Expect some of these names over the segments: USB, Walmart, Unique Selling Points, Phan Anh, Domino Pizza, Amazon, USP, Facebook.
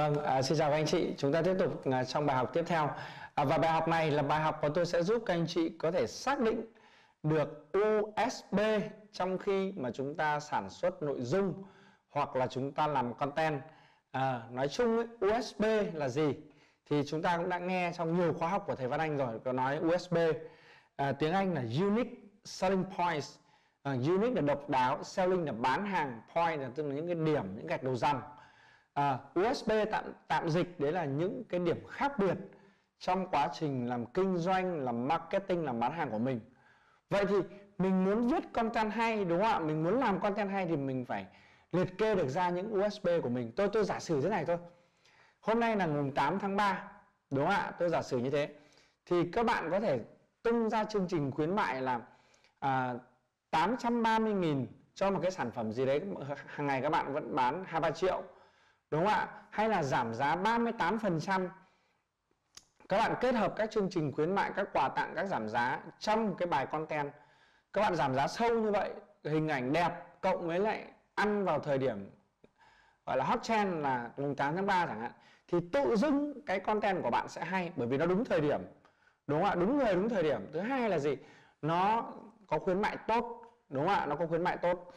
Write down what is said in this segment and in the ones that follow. Vâng, xin chào các anh chị. Chúng ta tiếp tục trong bài học tiếp theo. Và bài học này là bài học mà tôi sẽ giúp các anh chị có thể xác định được USB trong khi mà chúng ta sản xuất nội dung hoặc là chúng ta làm content. Nói chung ấy, USB là gì? Thì chúng ta cũng đã nghe trong nhiều khóa học của thầy Phan Anh rồi, có nói USB. Tiếng Anh là Unique Selling Points. Unique là độc đáo, Selling là bán hàng, Point là tức là những cái điểm, những gạch đầu dòng. USB tạm dịch đấy là những cái điểm khác biệt trong quá trình làm kinh doanh, làm marketing, làm bán hàng của mình. Vậy thì mình muốn viết content hay, đúng không ạ? Mình muốn làm content hay thì mình phải liệt kê được ra những USB của mình. Tôi giả sử thế này thôi. Hôm nay là ngày 8 tháng 3, đúng không ạ? Tôi giả sử như thế. Thì các bạn có thể tung ra chương trình khuyến mại là 830.000 cho một cái sản phẩm gì đấy. Hàng ngày các bạn vẫn bán 2-3 triệu, đúng không ạ? Hay là giảm giá 38%. Các bạn kết hợp các chương trình khuyến mại, các quà tặng, các giảm giá trong cái bài content. Các bạn giảm giá sâu như vậy, hình ảnh đẹp cộng với lại ăn vào thời điểm gọi là hot trend là mùng 8 tháng 3 chẳng hạn, thì tự dưng cái content của bạn sẽ hay, bởi vì nó đúng thời điểm, đúng không ạ? Đúng người, đúng thời điểm. Thứ hai là gì? Nó có khuyến mại tốt, đúng không ạ? Nó có khuyến mại tốt.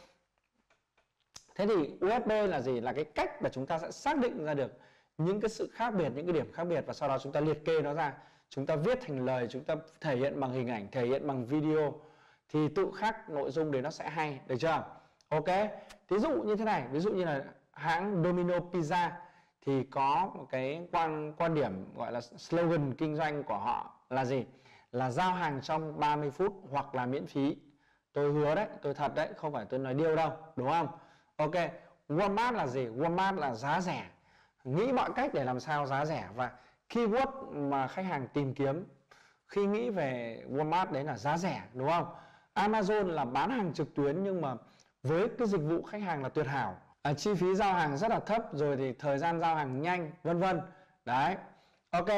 Thế thì USB là gì? Là cái cách mà chúng ta sẽ xác định ra được những cái sự khác biệt, những cái điểm khác biệt, và sau đó chúng ta liệt kê nó ra. Chúng ta viết thành lời, chúng ta thể hiện bằng hình ảnh, thể hiện bằng video, thì tự khắc nội dung đấy nó sẽ hay, được chưa? Ok, ví dụ như thế này, ví dụ như là hãng Domino Pizza thì có một cái quan điểm gọi là slogan kinh doanh của họ là gì? Là giao hàng trong 30 phút hoặc là miễn phí. Tôi hứa đấy, tôi thật đấy, không phải tôi nói điêu đâu, đúng không? Ok, Walmart là gì? Walmart là giá rẻ, nghĩ mọi cách để làm sao giá rẻ, và keyword mà khách hàng tìm kiếm khi nghĩ về Walmart đấy là giá rẻ, đúng không? Amazon là bán hàng trực tuyến nhưng mà với cái dịch vụ khách hàng là tuyệt hảo, chi phí giao hàng rất là thấp, rồi thì thời gian giao hàng nhanh, vân vân. Đấy, ok,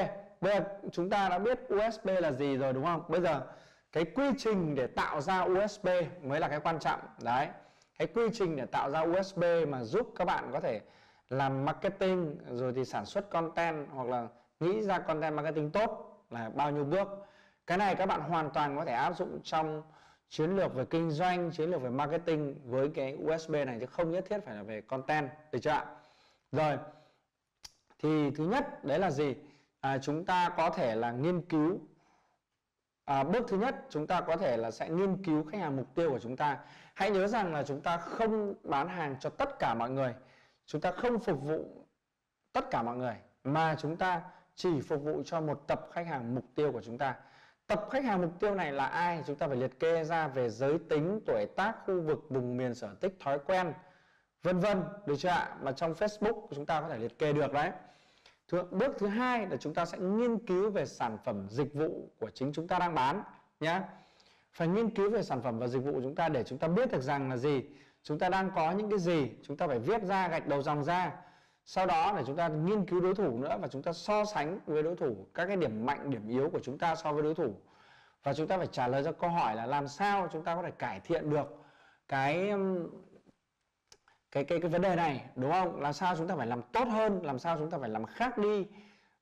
bây giờ chúng ta đã biết USB là gì rồi, đúng không? Bây giờ cái quy trình để tạo ra USB mới là cái quan trọng. Đấy, cái quy trình để tạo ra USB mà giúp các bạn có thể làm marketing, rồi thì sản xuất content hoặc là nghĩ ra content marketing tốt là bao nhiêu bước. Cái này các bạn hoàn toàn có thể áp dụng trong chiến lược về kinh doanh, chiến lược về marketing với cái USB này, chứ không nhất thiết phải là về content, được chưa ạ? Rồi, thì thứ nhất đấy là gì? Chúng ta có thể là nghiên cứu. Bước thứ nhất chúng ta có thể là sẽ nghiên cứu khách hàng mục tiêu của chúng ta. Hãy nhớ rằng là chúng ta không bán hàng cho tất cả mọi người, chúng ta không phục vụ tất cả mọi người, mà chúng ta chỉ phục vụ cho một tập khách hàng mục tiêu của chúng ta. Tập khách hàng mục tiêu này là ai? Chúng ta phải liệt kê ra về giới tính, tuổi tác, khu vực, vùng miền, sở thích, thói quen, vân vân, được chưa ạ? Mà trong Facebook chúng ta có thể liệt kê được đấy. Bước thứ hai là chúng ta sẽ nghiên cứu về sản phẩm dịch vụ của chính chúng ta đang bán nhé. Phải nghiên cứu về sản phẩm và dịch vụ của chúng ta để chúng ta biết được rằng là gì, chúng ta đang có những cái gì, chúng ta phải viết ra, gạch đầu dòng ra. Sau đó là chúng ta nghiên cứu đối thủ nữa, và chúng ta so sánh với đối thủ các cái điểm mạnh, điểm yếu của chúng ta so với đối thủ. Và chúng ta phải trả lời cho câu hỏi là làm sao chúng ta có thể cải thiện được cái vấn đề này, đúng không? Làm sao chúng ta phải làm tốt hơn, làm sao chúng ta phải làm khác đi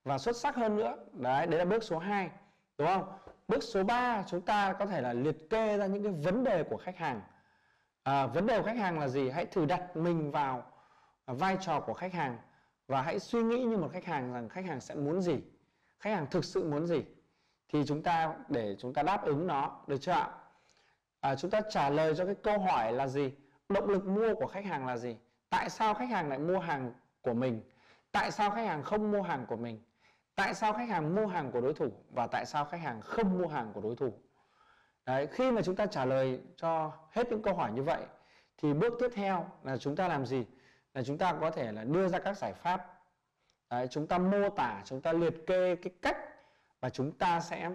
và xuất sắc hơn nữa. Đấy là bước số 2, đúng không? Bước số 3 chúng ta có thể là liệt kê ra những cái vấn đề của khách hàng. Vấn đề của khách hàng là gì? Hãy thử đặt mình vào vai trò của khách hàng và hãy suy nghĩ như một khách hàng, rằng khách hàng sẽ muốn gì, khách hàng thực sự muốn gì, thì chúng ta để chúng ta đáp ứng nó, được chưa ạ? Chúng ta trả lời cho cái câu hỏi là gì? Động lực mua của khách hàng là gì? Tại sao khách hàng lại mua hàng của mình? Tại sao khách hàng không mua hàng của mình? Tại sao khách hàng mua hàng của đối thủ? Và tại sao khách hàng không mua hàng của đối thủ? Đấy, khi mà chúng ta trả lời cho hết những câu hỏi như vậy thì bước tiếp theo là chúng ta làm gì? Là chúng ta có thể là đưa ra các giải pháp. Đấy, chúng ta mô tả, chúng ta liệt kê cái cách và chúng ta sẽ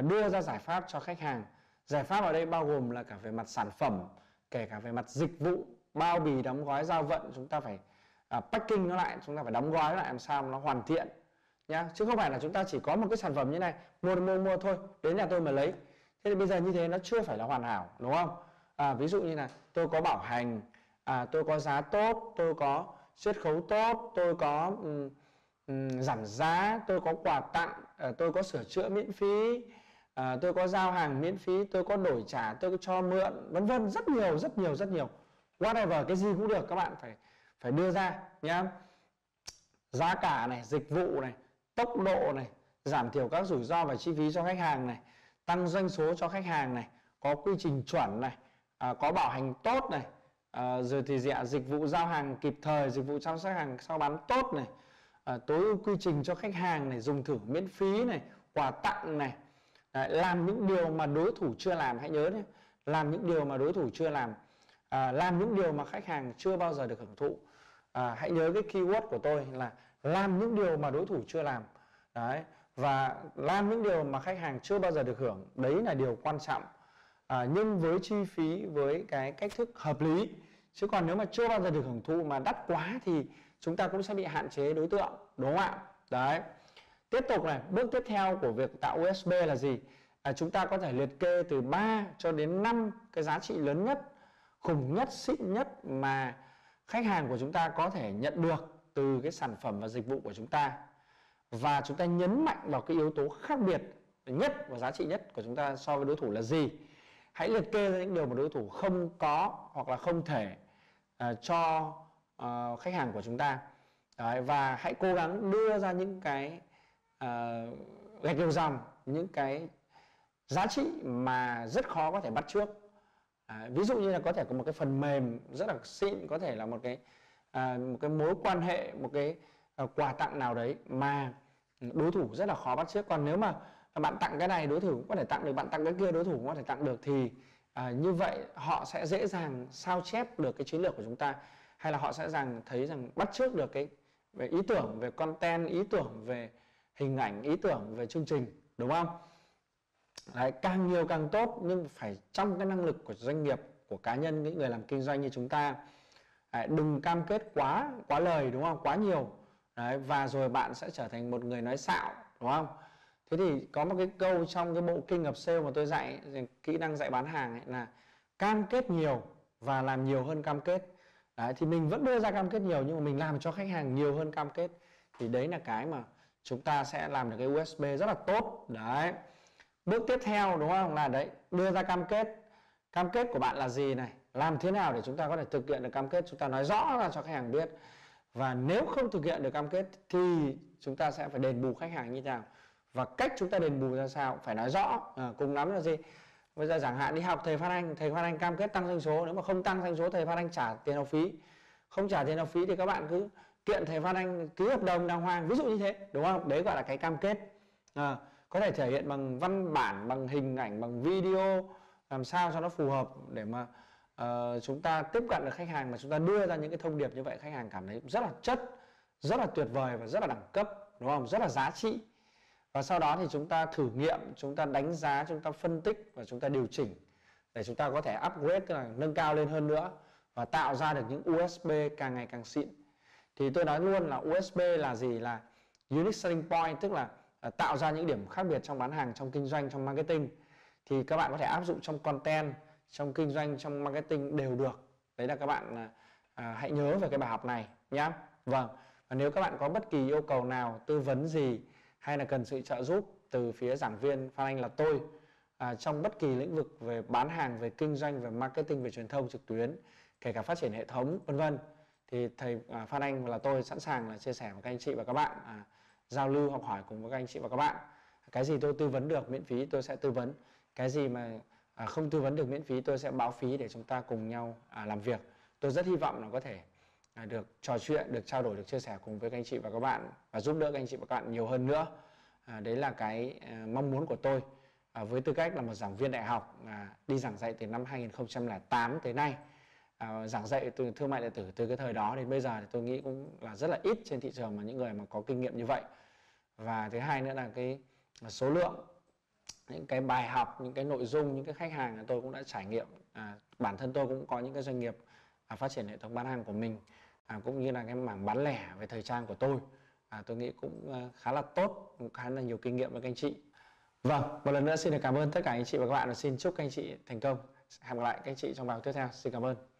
đưa ra giải pháp cho khách hàng. Giải pháp ở đây bao gồm là cả về mặt sản phẩm, kể cả về mặt dịch vụ, bao bì, đóng gói, giao vận. Chúng ta phải packing nó lại, chúng ta phải đóng gói lại làm sao nó hoàn thiện nhá. Chứ không phải là chúng ta chỉ có một cái sản phẩm như này, mua thôi, đến nhà tôi mà lấy. Thế thì bây giờ như thế nó chưa phải là hoàn hảo, đúng không? Ví dụ như là tôi có bảo hành, tôi có giá tốt, tôi có chiết khấu tốt, tôi có giảm giá, tôi có quà tặng, tôi có sửa chữa miễn phí, tôi có giao hàng miễn phí, tôi có đổi trả, tôi có cho mượn, vân vân, rất nhiều. Whatever, cái gì cũng được, các bạn phải đưa ra nhá. Giá cả này, dịch vụ này, tốc độ này, giảm thiểu các rủi ro và chi phí cho khách hàng này, tăng doanh số cho khách hàng này, có quy trình chuẩn này, có bảo hành tốt này, rồi thì dịch vụ giao hàng kịp thời, dịch vụ chăm sóc hàng sau bán tốt này, tối ưu quy trình cho khách hàng này, dùng thử miễn phí này, quà tặng này. Đấy, làm những điều mà đối thủ chưa làm, hãy nhớ đấy, làm những điều mà đối thủ chưa làm, làm những điều mà khách hàng chưa bao giờ được hưởng thụ. Hãy nhớ cái keyword của tôi là làm những điều mà đối thủ chưa làm đấy, và làm những điều mà khách hàng chưa bao giờ được hưởng, đấy là điều quan trọng. Nhưng với chi phí, với cái cách thức hợp lý, chứ còn nếu mà chưa bao giờ được hưởng thụ mà đắt quá thì chúng ta cũng sẽ bị hạn chế đối tượng, đúng không ạ? Đấy. Tiếp tục này, bước tiếp theo của việc tạo USB là gì? Chúng ta có thể liệt kê từ 3 cho đến 5 cái giá trị lớn nhất, khủng nhất, xịn nhất mà khách hàng của chúng ta có thể nhận được từ cái sản phẩm và dịch vụ của chúng ta. Và chúng ta nhấn mạnh vào cái yếu tố khác biệt nhất và giá trị nhất của chúng ta so với đối thủ là gì. Hãy liệt kê ra những điều mà đối thủ không có hoặc là không thể cho khách hàng của chúng ta. Đấy, và hãy cố gắng đưa ra những cái gạch đầu dòng, những cái giá trị mà rất khó có thể bắt chước. Ví dụ như là có thể có một cái phần mềm rất là xịn, có thể là một cái mối quan hệ, một cái quà tặng nào đấy mà đối thủ rất là khó bắt chước. Còn nếu mà bạn tặng cái này đối thủ cũng có thể tặng được, bạn tặng cái kia đối thủ cũng có thể tặng được, thì như vậy họ sẽ dễ dàng sao chép được cái chiến lược của chúng ta, hay là họ sẽ thấy rằng bắt chước được cái về ý tưởng về content, ý tưởng về hình ảnh, ý tưởng về chương trình, đúng không? Đấy, càng nhiều càng tốt, nhưng phải trong cái năng lực của doanh nghiệp, của cá nhân, những người làm kinh doanh như chúng ta. Đấy, đừng cam kết quá lời, đúng không? Quá nhiều. Đấy, và rồi bạn sẽ trở thành một người nói xạo, đúng không? Thế thì có một cái câu trong cái bộ kinh nghiệm sale mà tôi dạy, kỹ năng dạy bán hàng ấy, là cam kết nhiều và làm nhiều hơn cam kết. Đấy, thì mình vẫn đưa ra cam kết nhiều nhưng mà mình làm cho khách hàng nhiều hơn cam kết, thì đấy là cái mà chúng ta sẽ làm được cái USB rất là tốt. Đấy, bước tiếp theo, đúng không, là đấy, đưa ra cam kết. Cam kết của bạn là gì này, làm thế nào để chúng ta có thể thực hiện được cam kết, chúng ta nói rõ ra cho khách hàng biết. Và nếu không thực hiện được cam kết thì chúng ta sẽ phải đền bù khách hàng như thế nào, và cách chúng ta đền bù ra sao phải nói rõ. Cùng lắm là gì, bây giờ chẳng hạn đi học thầy Phan Anh, thầy Phan Anh cam kết tăng doanh số, nếu mà không tăng doanh số thầy Phan Anh trả tiền học phí, không trả tiền học phí thì các bạn cứ kiện thầy Phan Anh ký hợp đồng đàng hoàng, ví dụ như thế, đúng không? Đấy gọi là cái cam kết. Có thể thể hiện bằng văn bản, bằng hình ảnh, bằng video, làm sao cho nó phù hợp để mà chúng ta tiếp cận được khách hàng, mà chúng ta đưa ra những cái thông điệp như vậy khách hàng cảm thấy rất là chất, rất là tuyệt vời và rất là đẳng cấp, đúng không? Rất là giá trị. Và sau đó thì chúng ta thử nghiệm, chúng ta đánh giá, chúng ta phân tích và chúng ta điều chỉnh để chúng ta có thể upgrade, tức là nâng cao lên hơn nữa, và tạo ra được những USB càng ngày càng xịn. Thì tôi nói luôn là USP là gì, là unique selling point, tức là tạo ra những điểm khác biệt trong bán hàng, trong kinh doanh, trong marketing. Thì các bạn có thể áp dụng trong content, trong kinh doanh, trong marketing đều được. Đấy là các bạn hãy nhớ về cái bài học này nhé. Vâng, và nếu các bạn có bất kỳ yêu cầu nào, tư vấn gì hay là cần sự trợ giúp từ phía giảng viên Phan Anh là tôi, trong bất kỳ lĩnh vực về bán hàng, về kinh doanh, về marketing, về truyền thông trực tuyến, kể cả phát triển hệ thống vân vân, thì thầy Phan Anh và là tôi sẵn sàng là chia sẻ với các anh chị và các bạn, giao lưu học hỏi cùng với các anh chị và các bạn. Cái gì tôi tư vấn được miễn phí tôi sẽ tư vấn, cái gì mà không tư vấn được miễn phí tôi sẽ báo phí để chúng ta cùng nhau làm việc. Tôi rất hy vọng là có thể được trò chuyện, được trao đổi, được chia sẻ cùng với các anh chị và các bạn, và giúp đỡ các anh chị và các bạn nhiều hơn nữa. Đấy là cái mong muốn của tôi với tư cách là một giảng viên đại học đi giảng dạy từ năm 2008 tới nay. Giảng dạy từ thương mại điện tử từ cái thời đó đến bây giờ thì tôi nghĩ cũng là rất là ít trên thị trường mà những người mà có kinh nghiệm như vậy. Và thứ hai nữa là cái số lượng những cái bài học, những cái nội dung, những cái khách hàng là tôi cũng đã trải nghiệm. Bản thân tôi cũng có những cái doanh nghiệp phát triển hệ thống bán hàng của mình, cũng như là cái mảng bán lẻ về thời trang của tôi. Tôi nghĩ cũng khá là tốt, cũng khá là nhiều kinh nghiệm với các anh chị. Vâng, một lần nữa xin được cảm ơn tất cả anh chị và các bạn, và xin chúc các anh chị thành công. Hẹn gặp lại các anh chị trong bài học tiếp theo. Xin cảm ơn.